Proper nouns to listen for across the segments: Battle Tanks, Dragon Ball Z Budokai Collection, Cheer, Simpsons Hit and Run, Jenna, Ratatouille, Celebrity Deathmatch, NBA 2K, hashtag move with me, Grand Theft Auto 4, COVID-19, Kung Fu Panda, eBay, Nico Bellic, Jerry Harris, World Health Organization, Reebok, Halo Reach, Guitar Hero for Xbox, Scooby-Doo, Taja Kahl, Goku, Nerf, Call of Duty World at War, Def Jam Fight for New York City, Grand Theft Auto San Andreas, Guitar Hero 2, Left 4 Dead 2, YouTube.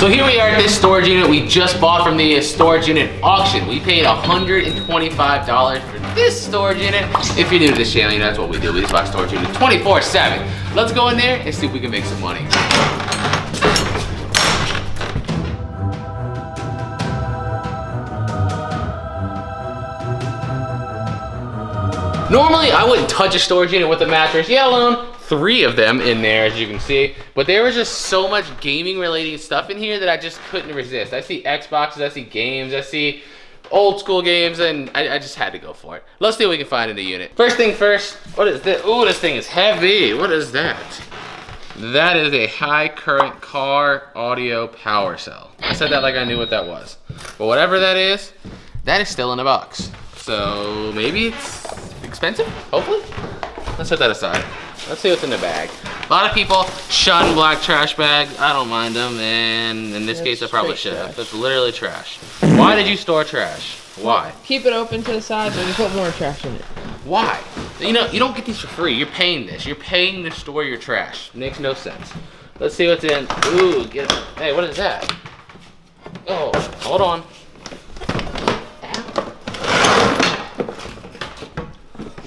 So here we are at this storage unit we just bought from the storage unit auction. We paid $125 for this storage unit. If you're new to this channel, you know that's what we do. We just buy storage unit 24/7. Let's go in there and see if we can make some money. Normally, I wouldn't touch a storage unit with a mattress. Yeah, alone. 3 of them in there, as you can see. But there was just so much gaming-related stuff in here that I just couldn't resist. I see Xboxes, I see games, I see old-school games, and I just had to go for it. Let's see what we can find in the unit. First thing first, what is this? Ooh, this thing is heavy. What is that? That is a high-current car audio power cell. I said that like I knew what that was. But whatever that is still in a box. So maybe it's expensive, hopefully. Let's set that aside. Let's see what's in the bag. A lot of people shun black trash bags. I don't mind them, and in this case, I probably should have. That's literally trash. Why did you store trash? Why? Keep it open to the side so you can put more trash in it. Why? You know, you don't get these for free. You're paying this. You're paying to store your trash. Makes no sense. Let's see what's in. Ooh, get it. Hey, what is that? Oh, hold on.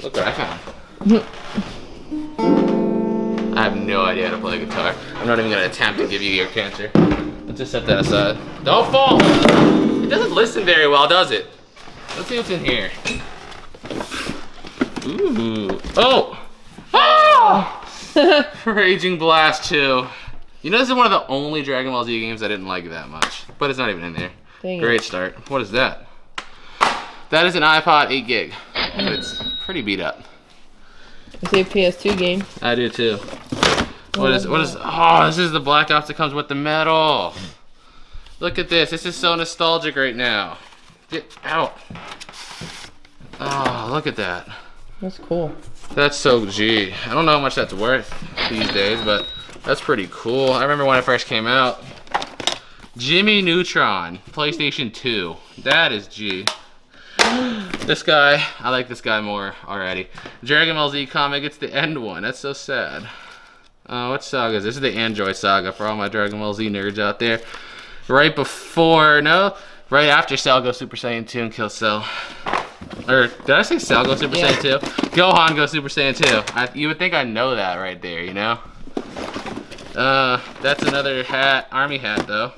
Look what I found. I have no idea how to play guitar. I'm not even gonna attempt to give you ear cancer. Let's just set that aside. Don't fall! It doesn't listen very well, does it? Let's see what's in here. Ooh. Oh! Ah! Raging Blast 2. You know, this is one of the only Dragon Ball Z games I didn't like that much. But it's not even in there. Dang. Great start. What is that? That is an iPod 8 gig. But it's pretty beat up. I see a PS2 game. I do too. What is, oh, this is the Black Ops that comes with the metal. Look at this. This is so nostalgic right now. Get out. Oh, look at that. That's cool. That's so, gee. I don't know how much that's worth these days, but that's pretty cool. I remember when it first came out. Jimmy Neutron, PlayStation 2. That is, gee. This guy, I like this guy more already. Dragon Ball Z comic, it's the end one. That's so sad. What saga is this? This is the Android Saga for all my Dragon Ball Z nerds out there. Right before, no, right after Cell goes Super Saiyan 2 and kills Cell. Or did I say Cell goes Super Saiyan 2? Gohan goes Super Saiyan 2. You would think I know that right there, you know? That's another hat, army hat though.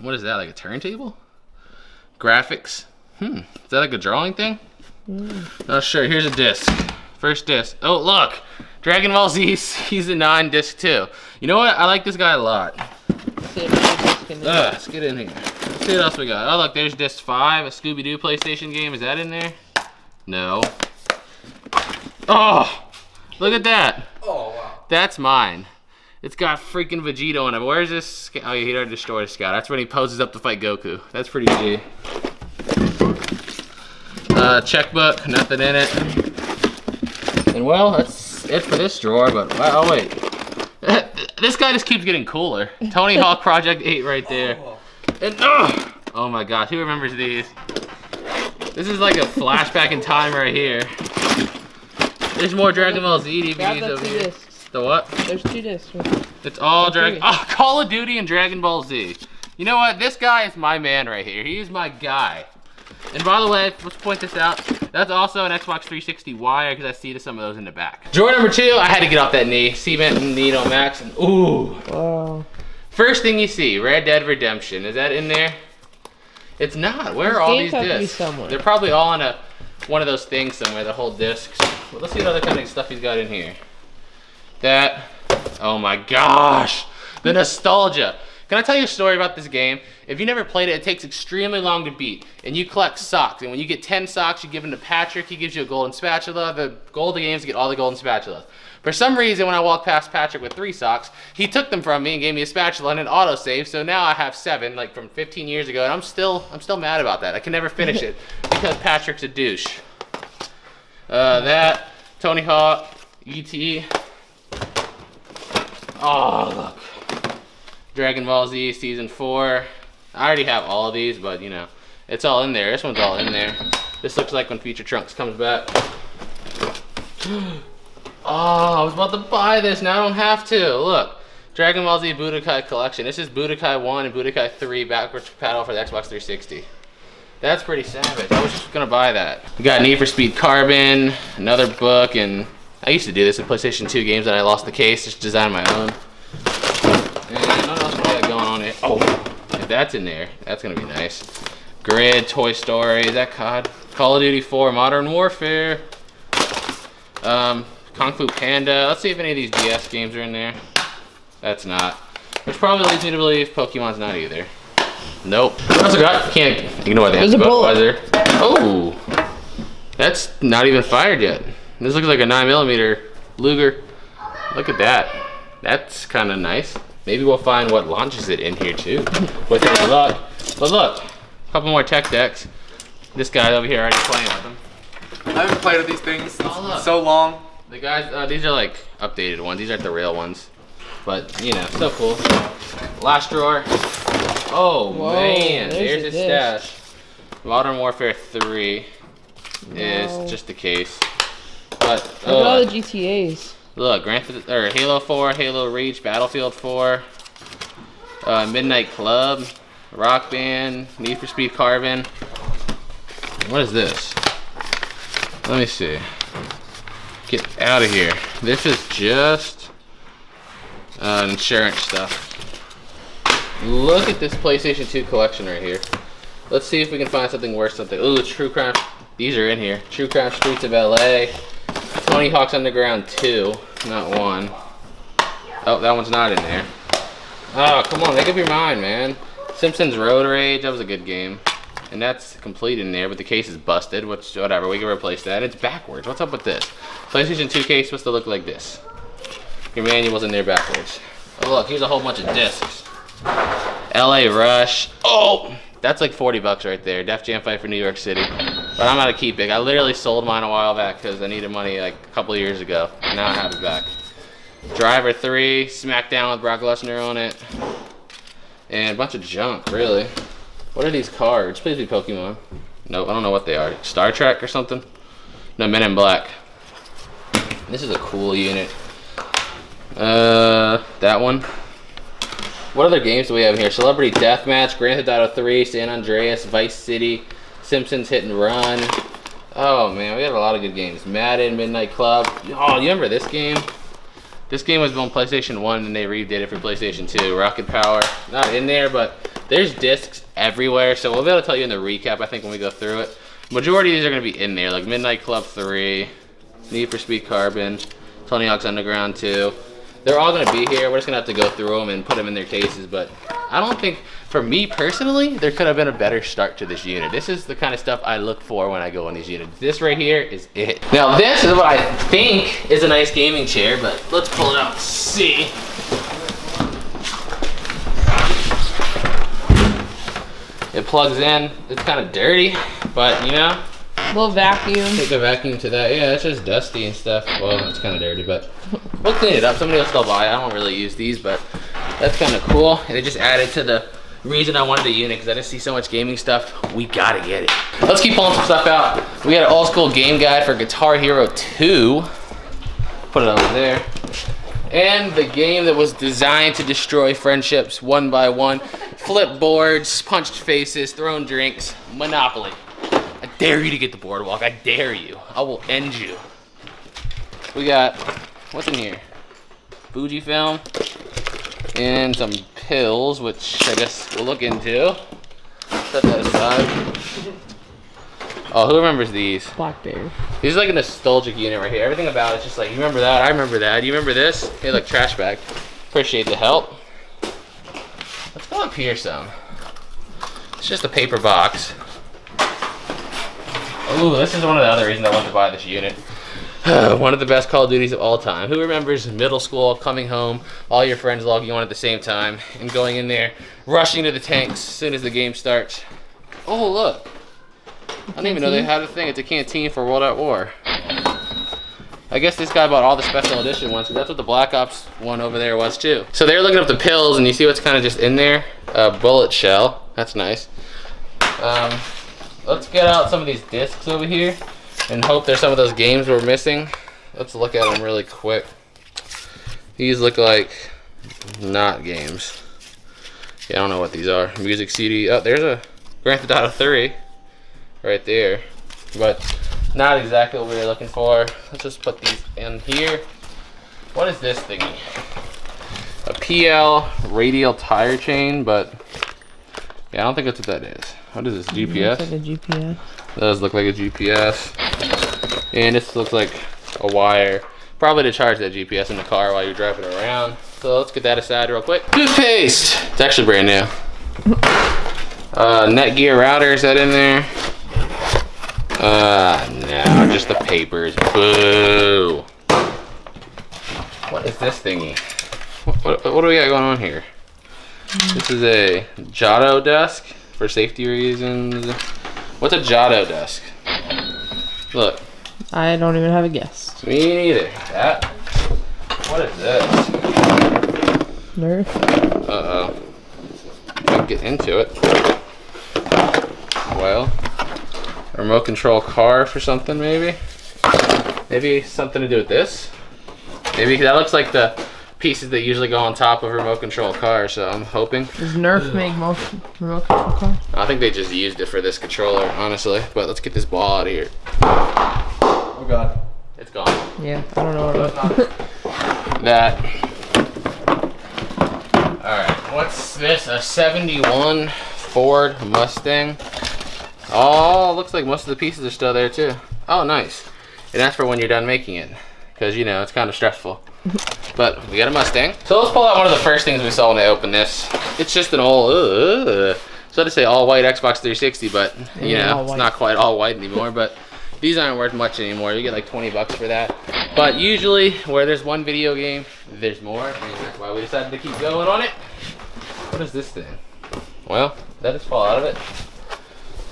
What is that, like a turntable? Graphics. Is that like a drawing thing? Not sure. Here's a disc. First disc. Oh, look. Dragon Ball Z Season 9 Disc 2. You know what? I like this guy a lot. Let's get in here. Let's see what else we got. Oh, look. There's Disc 5, a Scooby-Doo PlayStation game. Is that in there? No. Oh, look at that. Oh, wow. That's mine. It's got freaking Vegito on it. Where's this? Oh, yeah, he already destroyed a scout. That's when he poses up to fight Goku. That's pretty G. Checkbook, nothing in it. And well, that's it for this drawer, but wow, oh wait. This guy just keeps getting cooler. Tony Hawk Project 8 right there. And oh my gosh, who remembers these? This is like a flashback in time right here. There's more Dragon Ball Z DVDs over here. Discs. The what? There's 2 discs. It's all Dragon, oh, Call of Duty and Dragon Ball Z. You know what, this guy is my man right here. He is my guy. And by the way, let's point this out. That's also an Xbox 360 wire because I see some of those in the back. Drawer number 2, I had to get off that knee. Cement and knee on max. And ooh. Wow. First thing you see, Red Dead Redemption. Is that in there? It's not. Where are all these discs? They're probably all on one of those things somewhere, the whole discs. Well, let's see what other kind of stuff he's got in here. That. Oh my gosh. The nostalgia. Can I tell you a story about this game? If you never played it, it takes extremely long to beat. And you collect socks. And when you get 10 socks, you give them to Patrick. He gives you a golden spatula. The goal of the game is to get all the golden spatulas. For some reason, when I walked past Patrick with 3 socks, he took them from me and gave me a spatula and an autosave. So now I have 7, like from 15 years ago. And I'm still mad about that. I can never finish it because Patrick's a douche. That, Tony Hawk, E.T. Oh, look. Dragon Ball Z Season 4. I already have all of these, but you know, it's all in there. This one's all in there. This looks like when Future Trunks comes back. Oh, I was about to buy this, now I don't have to. Look, Dragon Ball Z Budokai Collection. This is Budokai 1 and Budokai 3 backwards paddle for the Xbox 360. That's pretty savage. I was just gonna buy that. We got Need for Speed Carbon, another book, and I used to do this in PlayStation 2 games that I lost the case, just designed my own. And what else I got going on here? Oh, if that's in there, that's gonna be nice. Grid, Toy Story, is that COD? Call of Duty 4 Modern Warfare. Kung Fu Panda. Let's see if any of these DS games are in there. That's not. Which probably leads me to believe Pokemon's not either. Nope. What else I got? Can't ignore that. There's a bullet. Oh, that's not even fired yet. This looks like a 9mm Luger. Look at that. That's kind of nice. Maybe we'll find what launches it in here too. With any luck. But look, a couple more tech decks. This guy over here already playing with them. I haven't played with these things so long. The guys, these are like updated ones. These aren't the real ones. But, you know, so cool. Last drawer. Oh, whoa, man. There's his stash. Modern Warfare 3 is just the case. But, look at all the GTAs. Look, Halo 4, Halo Reach, Battlefield 4, Midnight Club, Rock Band, Need for Speed Carbon. What is this? Let me see. Get out of here. This is just insurance stuff. Look at this PlayStation 2 collection right here. Let's see if we can find something worth something. Ooh, True Crime. These are in here. True Crime Streets of L.A. Tony Hawk's Underground 2, not 1. Oh, that one's not in there. Oh, come on, make up your mind, man. Simpsons Road Rage, that was a good game. And that's complete in there, but the case is busted, which, whatever, we can replace that. It's backwards, what's up with this? PlayStation 2 case supposed to look like this. Your manual's in there backwards. Oh look, here's a whole bunch of discs. LA Rush, oh! That's like 40 bucks right there. Def Jam Fight for New York City. But I'm gonna keep it. I literally sold mine a while back because I needed money like a couple of years ago. Now I have it back. Driver 3, Smackdown with Brock Lesnar on it. And a bunch of junk, really. What are these cards? Please be Pokemon. No, I don't know what they are. Star Trek or something? No, Men in Black. This is a cool unit. That one. What other games do we have here? Celebrity Deathmatch, Grand Theft Auto 3, San Andreas, Vice City, Simpsons Hit and Run. Oh man, we have a lot of good games. Madden, Midnight Club. Oh, you remember this game? This game was on PlayStation 1 and they redid it for PlayStation 2. Rocket Power, not in there, but there's discs everywhere, so we'll be able to tell you in the recap, I think, when we go through it. Majority of these are gonna be in there, like Midnight Club 3, Need for Speed Carbon, Tony Hawk's Underground 2. They're all gonna be here. We're just gonna have to go through them and put them in their cases, but I don't think, for me personally, there could have been a better start to this unit. This is the kind of stuff I look for when I go on these units. This right here is it. Now this is what I think is a nice gaming chair, but let's pull it out and see. It plugs in, it's kind of dirty, but you know. We'll vacuum. Take a vacuum to that. Yeah, it's just dusty and stuff. Well, it's kind of dirty, but we'll clean it up. Somebody will still buy it. I don't really use these, but that's kind of cool. And it just added to the reason I wanted the unit, because I just see so much gaming stuff. We gotta get it. Let's keep pulling some stuff out. We had an old school game guide for Guitar Hero 2. Put it over there. And the game that was designed to destroy friendships one by one. Flip boards, punched faces, thrown drinks, Monopoly. I dare you to get the boardwalk, I dare you. I will end you. We got, what's in here? Fujifilm and some pills, which I guess we'll look into. Set that aside. Oh, who remembers these? Blackberry. These are like a nostalgic unit right here. Everything about it's just like, you remember that? I remember that. You remember this? Hey, look, trash bag. Appreciate the help. Let's go up here some. It's just a paper box. Ooh, this is one of the other reasons I wanted to buy this unit. One of the best Call of Duties of all time. Who remembers middle school, coming home, all your friends logging on at the same time, and going in there, rushing to the tanks as soon as the game starts. Oh, look. I didn't even know they had a thing. It's a canteen for World at War. I guess this guy bought all the special edition ones, because that's what the Black Ops one over there was too. So they're looking up the pills, and you see what's kind of just in there? A bullet shell. That's nice. Let's get out some of these discs over here and hope there's some of those games we're missing. Let's look at them really quick. These look like not games. Yeah, I don't know what these are. Music CD. Oh, there's a Grand Theft Auto 3 right there, but not exactly what we were looking for. Let's just put these in here. What is this thingy? A PL radial tire chain, but yeah, I don't think that's what that is. What is this, GPS? Looks like a GPS. It does look like a GPS. And this looks like a wire. Probably to charge that GPS in the car while you're driving around. So let's get that aside real quick. Toothpaste! It's actually brand new. Netgear router, is that in there? No, just the papers. Boo! What is this thingy? What do we got going on here? This is a Giotto desk for safety reasons. What's a Giotto desk? Look. I don't even have a guess. Me neither. That. What is this? Nerf. Uh-oh. Can't get into it. Well, a remote control car for something, maybe? Maybe something to do with this? Maybe that looks like the pieces that usually go on top of remote control cars, so I'm hoping. Does Nerf make most remote control cars? I think they just used it for this controller, honestly. But let's get this ball out of here. Oh god. It's gone. Yeah, I don't know what it is. That. Alright, what's this? A 71 Ford Mustang. Oh, looks like most of the pieces are still there too. Oh, nice. And that's for when you're done making it. Because, you know, it's kind of stressful. But we got a Mustang. So let's pull out one of the first things we saw when I opened this. It's just an old, so to say, all white Xbox 360, but, you know, it's not quite all white anymore. But these aren't worth much anymore. You get like 20 bucks for that. But usually where there's one video game, there's more. And that's why we decided to keep going on it. What is this thing? Well, that just fall out of it.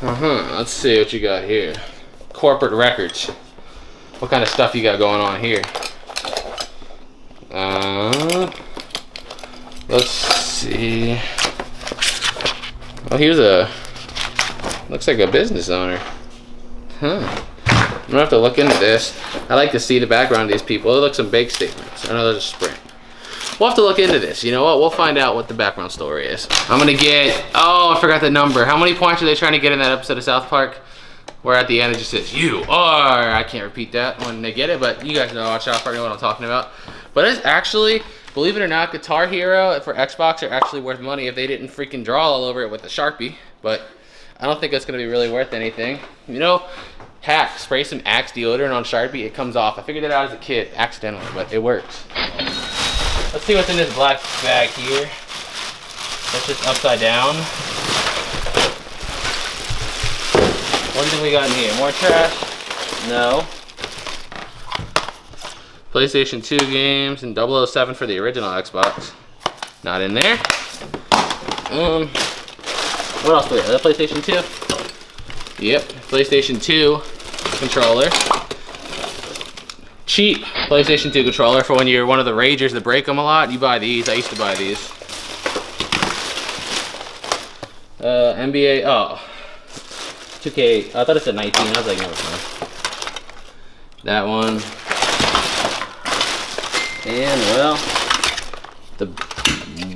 Uh-huh. Let's see what you got here. Corporate records. What kind of stuff you got going on here? Let's see. Oh, here's a, looks like a business owner. Huh. I'm gonna have to look into this. I like to see the background of these people. It looks like some bank statements. I know there's a Sprint. We'll have to look into this. You know what? We'll find out what the background story is. I'm gonna get, oh, I forgot the number. How many points are they trying to get in that episode of South Park? Where at the end it just says, you are, I can't repeat that when they get it, but you guys know, watch out for what I'm talking about. But it's actually, believe it or not, Guitar Hero for Xbox are actually worth money if they didn't freaking draw all over it with a Sharpie. But I don't think that's going to be really worth anything. You know, hack, spray some Axe deodorant on Sharpie, it comes off. I figured that out as a kid, accidentally, but it works. Let's see what's in this black bag here. That's just upside down. What do we got in here? More trash? No. PlayStation 2 games and 007 for the original Xbox. Not in there. What else do we have? Is that PlayStation 2? Yep. PlayStation 2 controller. Cheap PlayStation 2 controller for when you're one of the ragers that break them a lot. You buy these. I used to buy these. NBA. Oh. 2K, I thought it said 19, I was like, no, it's not. That one. And, well,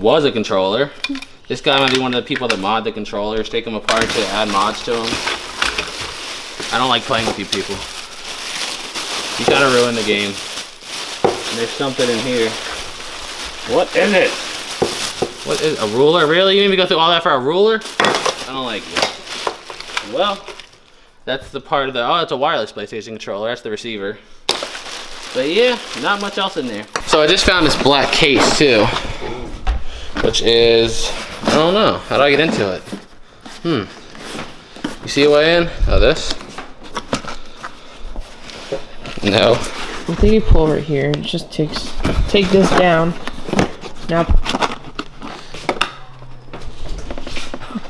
was a controller. This guy might be one of the people that mod the controllers, take them apart to add mods to them. I don't like playing with you people. You gotta ruin the game. And there's something in here. What is it? What is a ruler? Really? You need me to go through all that for a ruler? I don't like it. Well, that's the part of the, oh, it's a wireless PlayStation controller. That's the receiver. But yeah, not much else in there. So I just found this black case too, which is, I don't know. How do I get into it? You see a way in? Oh, this? No. I think you pull right here. It just take this down. Now.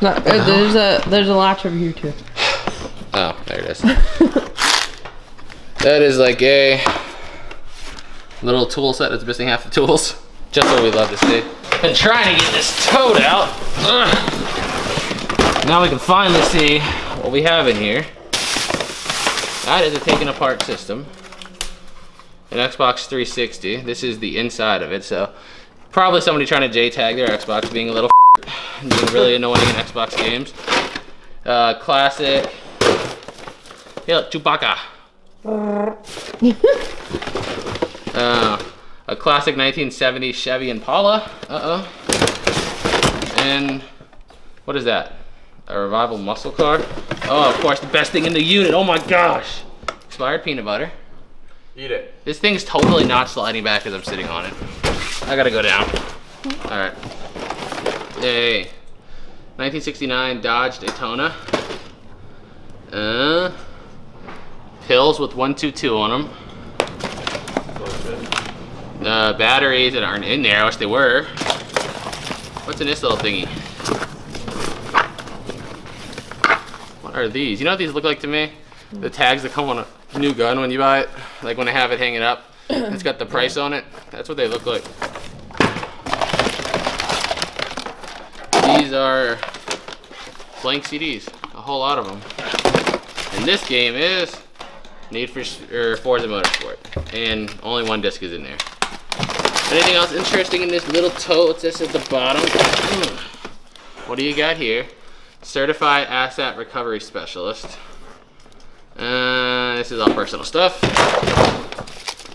Not, no. There's a latch over here too. Oh, there it is. That is like a little tool set that's missing half the tools. Just what we love to see. Been trying to get this toad out. Ugh. Now we can finally see what we have in here. That is a taken apart system. An Xbox 360. This is the inside of it, so Probably somebody trying to J-tag their Xbox, being a little and being really annoying in Xbox games. Classic. Hey, look, Chewbacca. A classic 1970 Chevy Impala. And what is that? A Revival muscle car. Oh, of course, the best thing in the unit. Oh my gosh. Expired peanut butter. Eat it. This thing's totally not sliding back as I'm sitting on it. I gotta go down. All right. Hey. 1969 Dodge Daytona. Pills with 122 on them. Batteries that aren't in there. I wish they were. What's in this little thingy? What are these? You know what these look like to me? The tags that come on a new gun when you buy it. Like when I have it hanging up. It's got the price on it. That's what they look like. These are blank CDs. A whole lot of them. And this game is Need for Forza Motorsport. And only one disc is in there. Anything else interesting in this little tote that's at the bottom? What do you got here? Certified Asset Recovery Specialist. This is all personal stuff.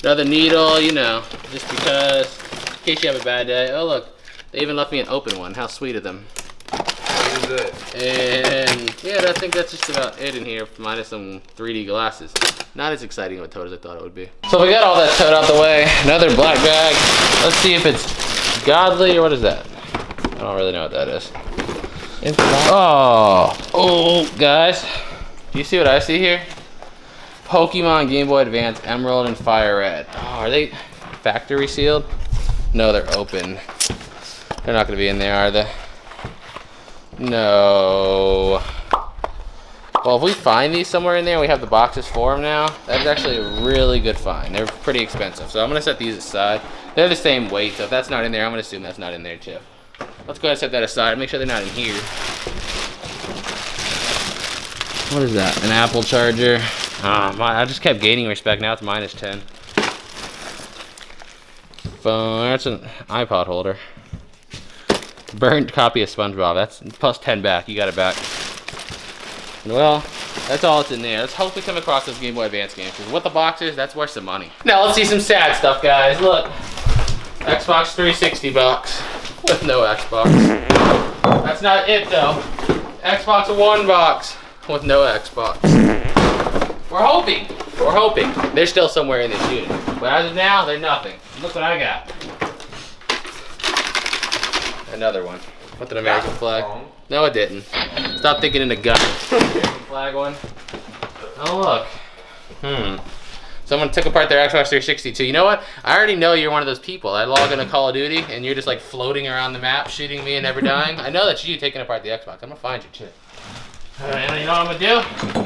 Another needle, you know, just because, in case you have a bad day. Oh look, they even left me an open one. How sweet of them. What is it? And yeah, I think that's just about it in here, minus some 3D glasses. Not as exciting of a tote as I thought it would be. So we got all that tote out the way. Another black bag. Let's see if it's godly or what is that? I don't really know what that is. It's black. Oh, oh guys. Do you see what I see here? Pokemon Game Boy Advance Emerald and Fire Red. Oh, are they factory sealed? No, they're open. They're not gonna be in there, are they? No. Well, if we find these somewhere in there, we have the boxes for them now. That's actually a really good find. They're pretty expensive, so I'm gonna set these aside. They're the same weight, so if that's not in there, I'm gonna assume that's not in there too. Let's go ahead and set that aside and make sure they're not in here. What is that? An Apple charger. I just kept gaining respect. Now it's minus 10. Phone. That's an iPod holder. Burned copy of SpongeBob. That's plus 10 back. You got it back. Well, that's all that's in there. Let's hope we come across those Game Boy Advance games. Because what the box is, that's worth some money. Now let's see some sad stuff, guys. Look. Xbox 360 box. With no Xbox. That's not it, though. Xbox One box. With no Xbox. We're hoping. They're still somewhere in this unit. But as of now, they're nothing. Look what I got. Another one. With an American flag. No, it didn't. Stop thinking in the gut. American flag one. Oh, look. Someone took apart their Xbox 360 too. You know what? I already know you're one of those people. I log into Call of Duty and you're just like floating around the map, shooting me and never dying. I know that's you taking apart the Xbox. I'm gonna find you too. All right, and you know what I'm gonna do?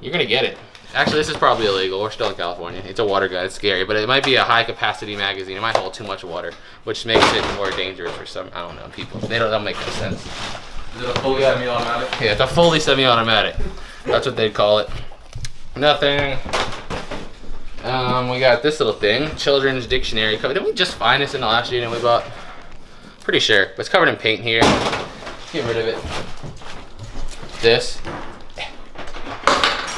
You're gonna get it. Actually, this is probably illegal. We're still in California. It's a water gun, it's scary, but it might be a high capacity magazine. It might hold too much water, which makes it more dangerous for some, I don't know, people. They don't make no sense. Is it a fully semi-automatic? Yeah, it's a fully semi-automatic. That's what they'd call it. Nothing. We got this little thing, Children's Dictionary cover. Didn't we just find this in the last unit we bought? Pretty sure, but it's covered in paint here. Get rid of it. This.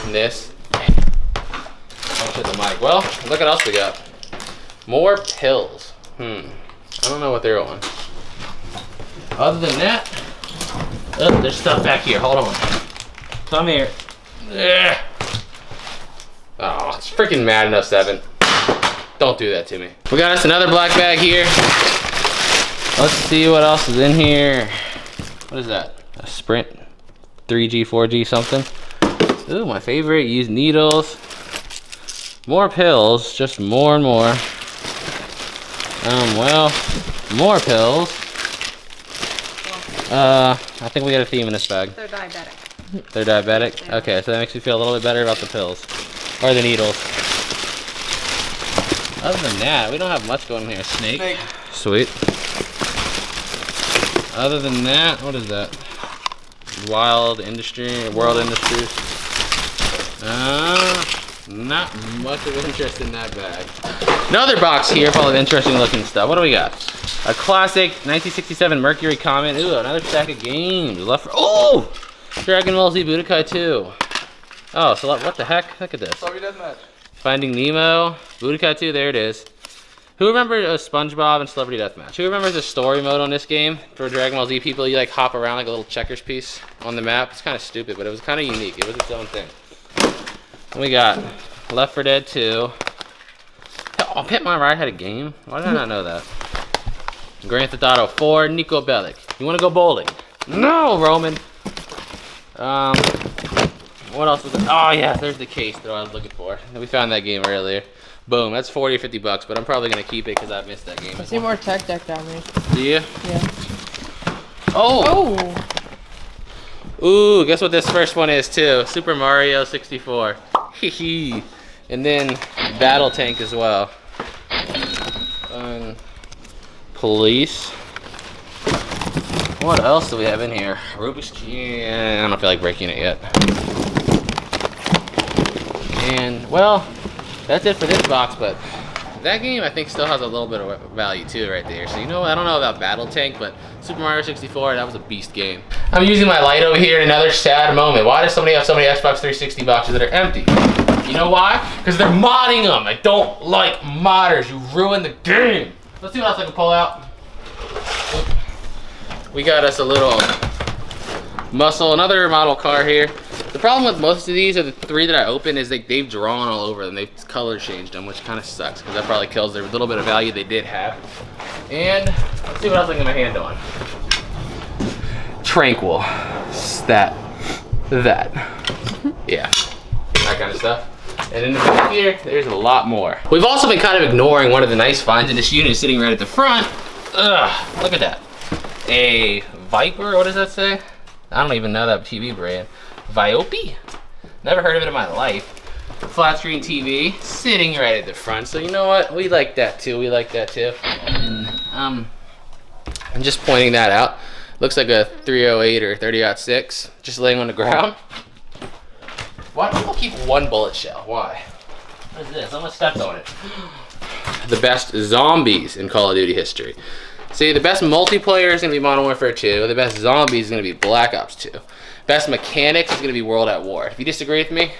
This. I'll hit the mic. Well, look what else we got. More pills. I don't know what they're on. Other than that, oh, there's stuff back here. Hold on. Come here. Yeah. Oh, it's freaking Madden 07. Don't do that to me. We got us another black bag here. Let's see what else is in here. What is that? A Sprint 3G, 4G, something. Ooh, my favorite, used needles. More pills, just more and more. Well, more pills. I think we got a theme in this bag. They're diabetic. They're diabetic? Yeah. Okay, so that makes me feel a little bit better about the pills. Or the needles. Other than that, we don't have much going on here. Snake. Sweet. Other than that, what is that? World Industries. Not much of interest in that bag. Another box here full of interesting looking stuff. What do we got? A classic 1967 Mercury Comet. Ooh, another stack of games. Left for, oh! Dragon Ball Z Budokai 2. Oh, so what the heck? Look at this. Celebrity Deathmatch. Finding Nemo. Budokai 2, there it is. Who remembers SpongeBob and Celebrity Deathmatch? Who remembers the story mode on this game? For Dragon Ball Z people, you like hop around like a little checkers piece on the map. It's kind of stupid, but it was kind of unique. It was its own thing. And we got Left 4 Dead 2. Oh, Pit My Ride had a game? Why did I not know that? Grand Theft Auto 4, Nico Bellic. You want to go bowling? No, Roman. What else was there? Oh yeah, there's the case that I was looking for. We found that game earlier. Boom, that's 40 or 50 bucks, but I'm probably going to keep it because I missed that game. I see more Tech Deck down there. Do you? Yeah. Oh! Oh! Ooh, guess what this first one is too? Super Mario 64. Hee hee. And then Battle Tank as well. Police. What else do we have in here? Rubik's Cube. I don't feel like breaking it yet. And, well, that's it for this box, but that game I think still has a little bit of value too right there. So, you know, I don't know about Battle Tank, but Super Mario 64, that was a beast game. I'm using my light over here in another sad moment. Why does somebody have so many Xbox 360 boxes that are empty? You know why? Because they're modding them. I don't like modders. You ruin the game. Let's see what else I can pull out. We got us a little muscle, another model car here. The problem with most of these, are the three that I opened, is they've drawn all over them. They've color changed them, which kind of sucks because that probably kills their little bit of value they did have. And let's see what else I can get my hand on. Tranquil, that, yeah, that kind of stuff. And in the back here, there's a lot more. We've also been kind of ignoring one of the nice finds in this unit sitting right at the front. Ugh, look at that. A Viper, what does that say? I don't even know that TV brand. Viope? Never heard of it in my life. Flat screen TV, sitting right at the front. So you know what? We like that too, we like that too. And, I'm just pointing that out. Looks like a 308 or 30-06, just laying on the ground. Why do people keep one bullet shell? Why? What is this? I almost stepped on it. The best zombies in Call of Duty history. See, the best multiplayer is going to be Modern Warfare 2. The best zombies is going to be Black Ops 2. Best mechanics is going to be World at War. If you disagree with me,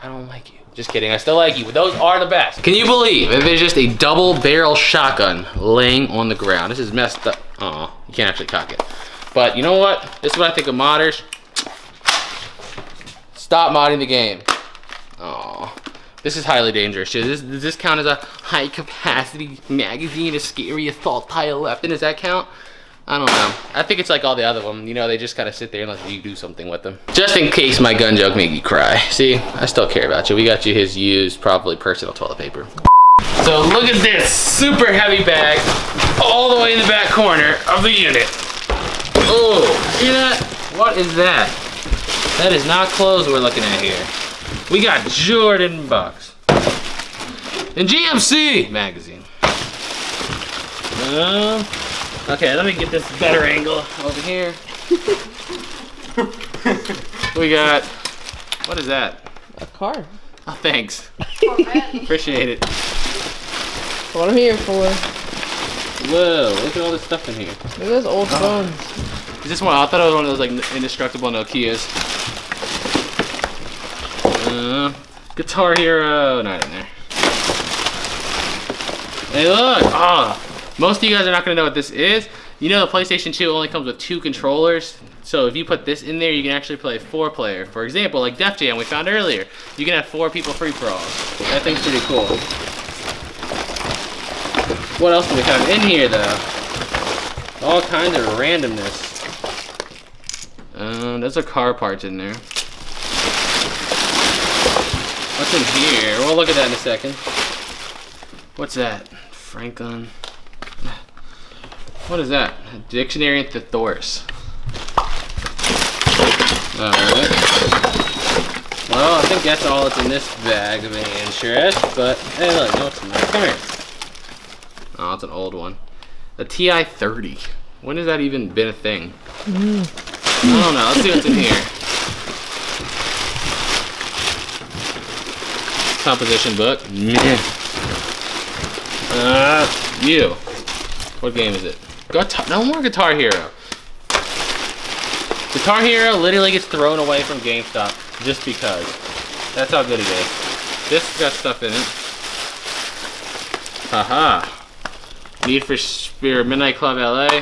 I don't like you. Just kidding, I still like you, but those are the best. Can you believe it is just a double barrel shotgun laying on the ground? This is messed up. Oh, you can't actually cock it. But you know what? This is what I think of modders. Stop modding the game. Oh. This is highly dangerous. Does this count as a high capacity magazine, a scary assault pile left? And does that count? I don't know. I think it's like all the other ones. You know, they just kind of sit there unless you do something with them. Just in case my gun joke made you cry. See, I still care about you. We got you his used, probably personal toilet paper. So look at this super heavy bag all the way in the back corner of the unit. Oh, see that? What is that? That is not clothes we're looking at here. We got Jordan Bucks and GMC magazine. Okay, let me get this better angle over here. We got, what is that? A car. Oh, thanks. Appreciate it. What I'm here for. Whoa, look at all this stuff in here. Look at those old phones. Is this one? I thought it was one of those like indestructible Nokias. Guitar Hero, not in there. Hey look, most of you guys are not gonna know what this is. You know the PlayStation 2 only comes with 2 controllers, so if you put this in there, you can actually play 4-player. For example, like Def Jam we found earlier, you can have 4 people free for all. That thing's pretty cool. What else do we have in here though? All kinds of randomness. There's a car parts in there. What's in here? We'll look at that in a second. What's that? Franklin. What is that? A dictionary and thesaurus. All right. Well, I think that's all that's in this bag of any interest, but hey, look, no, it's not. Come here. Oh, it's an old one. A TI-30. When has that even been a thing? I don't know. Let's see what's in here. Composition book. Yeah. You. What game is it? No more Guitar Hero. Guitar Hero literally gets thrown away from GameStop just because. That's how good it is. This got stuff in it. Need for Speed Midnight Club LA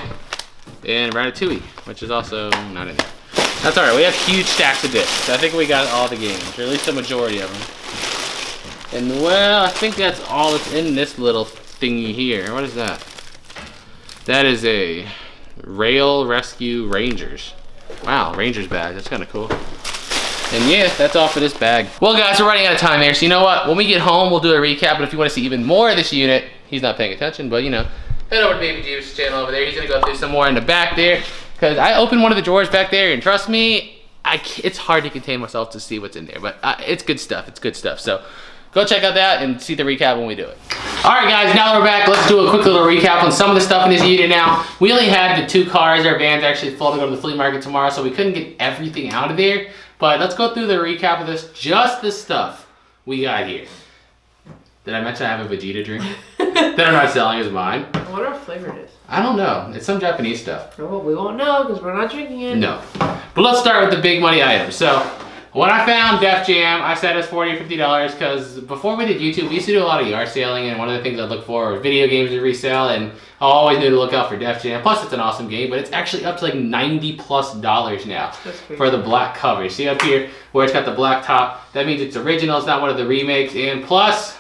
and Ratatouille, which is also not in there. That's alright, we have huge stacks of discs. I think we got all the games, or at least the majority of them. And well, I think that's all that's in this little thingy here. What is that? That is a Rail Rescue Rangers. Wow, Rangers bag, that's kind of cool. And yeah, that's all for this bag. Well guys, we're running out of time here, so you know what? When we get home, we'll do a recap, but if you want to see even more of this unit, he's not paying attention, but you know, head over to Baby Jeeves' channel over there. He's gonna go through some more in the back there. Because I opened one of the drawers back there, and trust me, it's hard to contain myself to see what's in there, but it's good stuff, So go check out that and see the recap when we do it. All right guys, now that we're back, let's do a quick little recap on some of the stuff in this unit now. We only had the 2 cars, our van's actually full to go to the flea market tomorrow, so we couldn't get everything out of there, but let's go through the recap of this, just the stuff we got here. Did I mention I have a Vegeta drink that I'm not selling as mine? I wonder what flavor it is. I don't know. It's some Japanese stuff. Well, we won't know because we're not drinking it. No. But let's start with the big money items. So what I found, Def Jam, I said it was $40 or $50 because before we did YouTube, we used to do a lot of yard selling, and one of the things I look for were video games to resell, and I always knew to look out for Def Jam. Plus, it's an awesome game, but it's actually up to like $90+ now for the black cover. See up here where it's got the black top? That means it's original. It's not one of the remakes. And plus,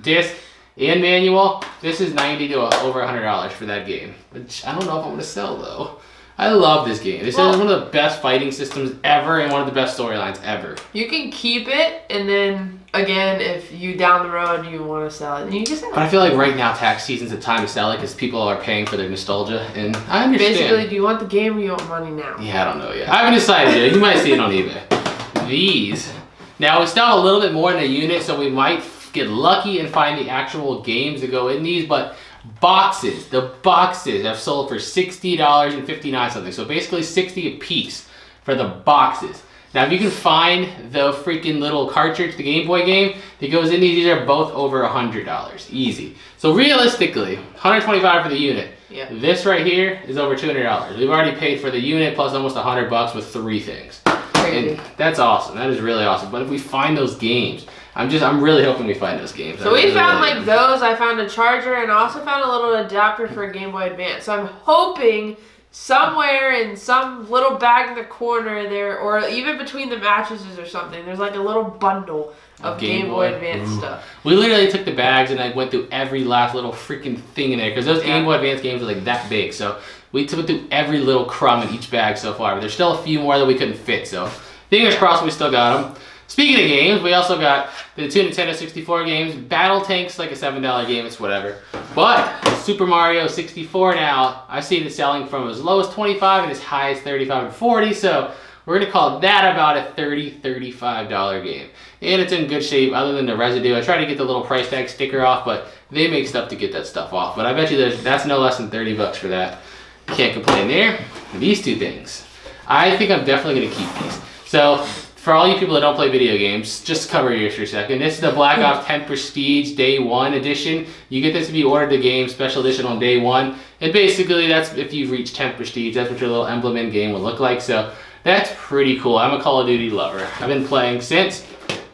disc and manual, this is $90 to over $100 for that game, which I don't know if I'm gonna sell though. I love this game. This is one of the best fighting systems ever and one of the best storylines ever. You can keep it, and then again, if you down the road you want to sell it, and you just sell it. But I feel like right now tax season's the time to sell it because people are paying for their nostalgia, and I understand. Basically, do you want the game or you want money now? Yeah, I don't know yet. I haven't decided yet. You might see it on eBay. These. Now it's down a little bit more in a unit, so we might get lucky and find the actual games that go in these, but boxes, the boxes have sold for $60.59 something, so basically 60 a piece for the boxes. Now if you can find the freaking little cartridge, the Game Boy game that goes in these are both over $100 easy. So realistically, $125 for the unit. Yeah. This right here is over $200. We've already paid for the unit plus almost $100 with 3 things. And that's awesome. That is really awesome. But if we find those games, I'm really hoping we find those games. So we found like those. I found a charger and also found a little adapter for a Game Boy Advance. So I'm hoping somewhere in some little bag in the corner there, or even between the mattresses or something, there's like a little bundle of Game Boy Advance stuff. We literally took the bags and I went through every last little freaking thing in there because those Game Boy Advance games are like that big. So we took through every little crumb in each bag so far, but there's still a few more that we couldn't fit. So fingers crossed we still got them. Speaking of games, we also got the 2 Nintendo 64 games. Battle Tanks, like a $7 game, it's whatever. But Super Mario 64 now, I've seen it selling from as low as $25 and as high as $35 and $40. So we're gonna call that about a $30, $35 game. And it's in good shape other than the residue. I tried to get the little price tag sticker off, but they make stuff to get that stuff off. But I bet you that's no less than $30 for that. Can't complain there. These 2 things. I think I'm definitely gonna keep these. So, for all you people that don't play video games, just cover yours for a second. This is the Black Ops 10 Prestige Day 1 edition. You get this if you ordered the game special edition on day 1. And basically, that's if you've reached 10 Prestige, that's what your little emblem in game will look like. So that's pretty cool. I'm a Call of Duty lover. I've been playing since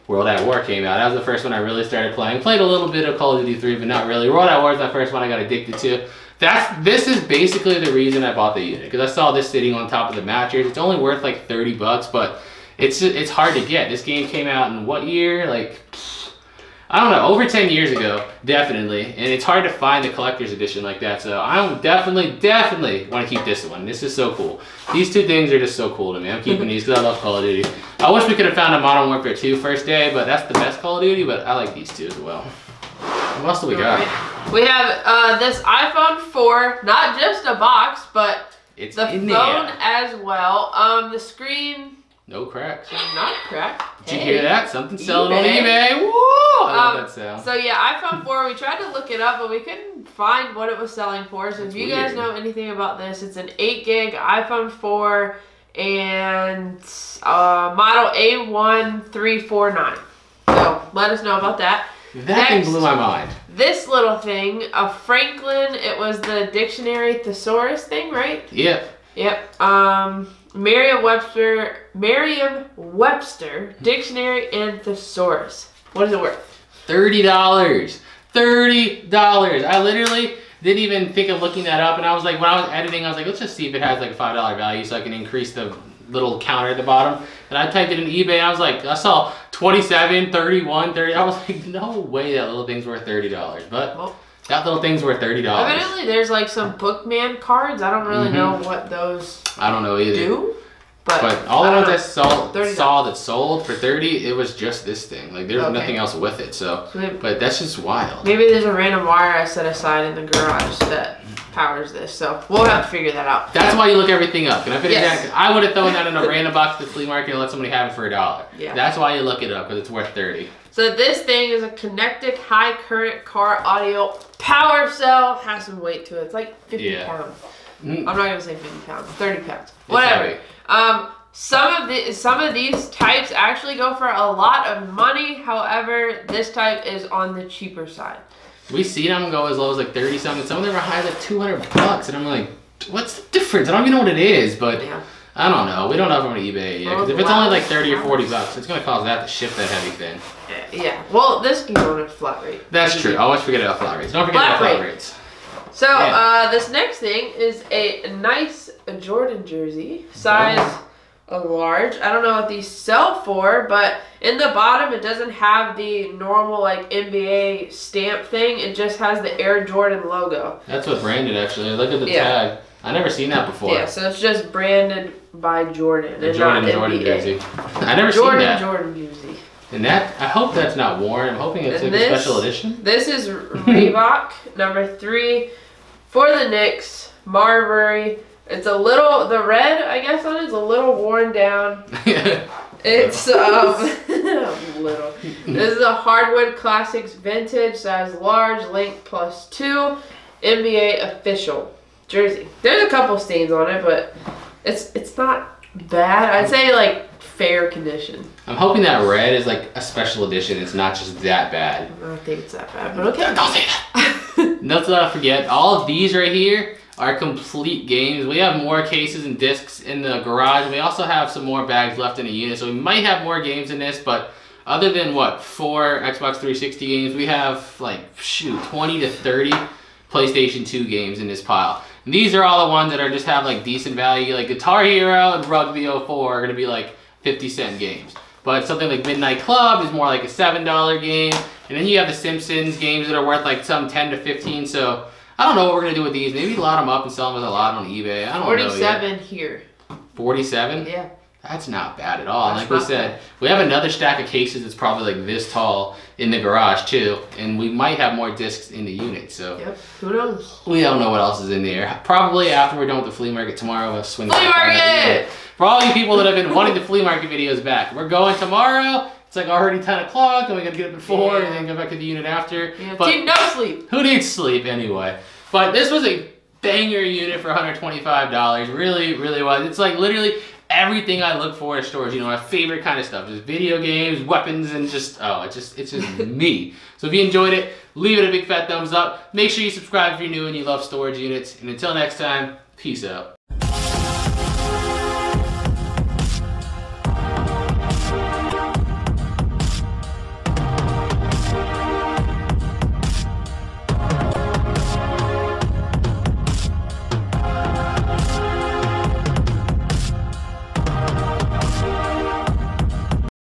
World at War came out. That was the first one I really started playing. Played a little bit of Call of Duty 3, but not really. World at War is my first one I got addicted to. This is basically the reason I bought the unit, because I saw this sitting on top of the mattress. It's only worth like $30, but it's hard to get. This game came out in what year? Like, I don't know, over 10 years ago, definitely. And it's hard to find the collector's edition like that. So I definitely want to keep this one. This is so cool. These 2 things are just so cool to me. I'm keeping these because I love Call of Duty. I wish we could have found a Modern Warfare 2 first day, but that's the best Call of Duty. But I like these 2 as well. What else do we got? We have this iPhone 4, not just a box, but it's the phone as well. The screen. No cracks. Not cracked. Did you hear that? Something's selling on eBay. Woo! I love that sound. So yeah, iPhone 4, we tried to look it up, but we couldn't find what it was selling for. So if you guys know anything about this, it's an 8GB iPhone 4 and model A1349. So let us know about that. That thing blew my mind. This little thing, a Franklin, it was the dictionary thesaurus thing, right? Yep. Yep. Merriam-Webster dictionary and thesaurus. What is it worth? $30. $30. I literally didn't even think of looking that up, and I was like, when I was editing, I was like, let's just see if it has like a $5 value so I can increase the little counter at the bottom. And I typed it in eBay, and I was like, I saw 27, 31, 30. I was like, no way that little thing's worth $30. But well, that little thing's worth $30. Evidently, there's like some Bookman cards. I don't really know what those I don't know either. Do. But all the ones I saw that sold for $30, it was just this thing. Like there was nothing else with it. So, but that's just wild. Maybe there's a random wire I set aside in the garage that powers this. So we'll have to figure that out. That's why you look everything up. And if it I would have thrown that in a random box at the flea market and let somebody have it for $1. Yeah. That's why you look it up, because it's worth $30. So this thing is a Kinectic high current car audio power cell. Has some weight to it. It's like 50 pounds. I'm not gonna say 50 pounds. 30 pounds. Whatever. Heavy. Some of these types actually go for a lot of money. However, this type is on the cheaper side. We see them go as low as like 30 something. Some of them are high as like 200 bucks, and I'm like, what's the difference? I don't even know what it is, but I don't know. We don't have them on eBay yet. Because if it's only like 30 or 40 bucks, it's gonna cost that to ship that heavy thing. Yeah. Well, this can go on a flat rate. That's true. I always forget about flat rates. Don't forget about flat rates. So this next thing is a nice Jordan jersey, size a large. I don't know what these sell for, but in the bottom it doesn't have the normal like NBA stamp thing. It just has the Air Jordan logo. That's what's branded actually. Look at the tag. I never seen that before. Yeah, so it's just branded by Jordan. The Jordan jersey. I never seen that. Jordan jersey. And that, I hope that's not worn. I'm hoping it's like a special edition. This is Reebok number 3. For the Knicks, Marbury. It's a little, the red, I guess, on it's a little worn down. It's little. This is a Hardwood Classics Vintage, size large, length +2, NBA official jersey. There's a couple stains on it, but it's not bad. I'd say like fair condition. I'm hoping that red is like a special edition. It's not just that bad. I don't think it's that bad, but okay. Don't say that. Let's not forget, all of these right here are complete games. We have more cases and discs in the garage. We also have some more bags left in the unit, so we might have more games in this, but other than what, 4 Xbox 360 games, we have like, shoot, 20 to 30 PlayStation 2 games in this pile. And these are all the ones that are just have like decent value, like Guitar Hero and Rugby 04 are gonna be like 50-cent games. But something like Midnight Club is more like a $7 game. And then you have the Simpsons games that are worth like some 10 to 15. So I don't know what we're going to do with these. Maybe lot them up and sell them as a lot on eBay. I don't know. 47 here. 47? Yeah. That's not bad at all. Like we said, we have another stack of cases that's probably like this tall in the garage too. And we might have more discs in the unit. So yep. Who knows? We don't know what else is in there. Probably after we're done with the flea market tomorrow, we'll swing back. Flea market! For all you people that have been wanting the flea market videos back, we're going tomorrow. It's like already 10 o'clock and we gotta get up at 4 and then go back to the unit after. Yeah, but no sleep. Who needs sleep anyway? But this was a banger unit for $125. Really, really was. It's like literally everything I look for in stores, you know, my favorite kind of stuff. Just video games, weapons, and just, oh, it's just me. So if you enjoyed it, leave it a big fat thumbs up. Make sure you subscribe if you're new and you love storage units. And until next time, peace out.